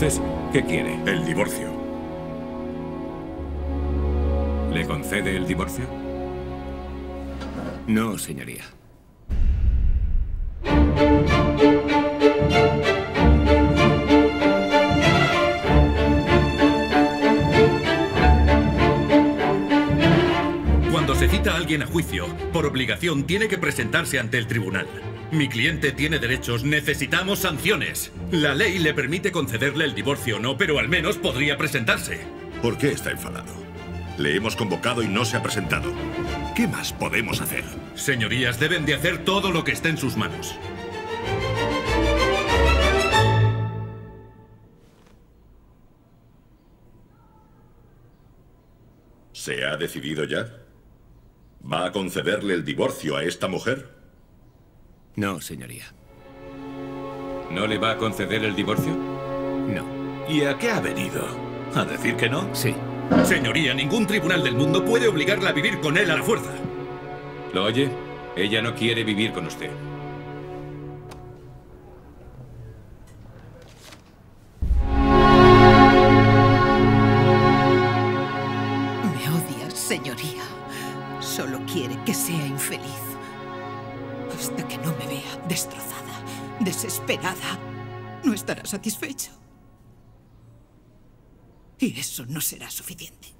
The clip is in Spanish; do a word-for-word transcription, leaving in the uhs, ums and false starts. Entonces, ¿qué quiere? El divorcio. ¿Le concede el divorcio? No, señoría. Cuando se cita a alguien a juicio, por obligación tiene que presentarse ante el tribunal. Mi cliente tiene derechos, necesitamos sanciones. La ley le permite concederle el divorcio o no, pero al menos podría presentarse. ¿Por qué está enfadado? Le hemos convocado y no se ha presentado. ¿Qué más podemos hacer? Señorías, deben de hacer todo lo que esté en sus manos. ¿Se ha decidido ya? ¿Va a concederle el divorcio a esta mujer? No, señoría. ¿No le va a conceder el divorcio? No. ¿Y a qué ha venido? ¿A decir que no? Sí. Señoría, ningún tribunal del mundo puede obligarla a vivir con él a la fuerza. ¿Lo oye? Ella no quiere vivir con usted. Me odias, señoría. Solo quiere que sea infeliz. Hasta que no me vea destrozada, desesperada, no estará satisfecho. Y eso no será suficiente.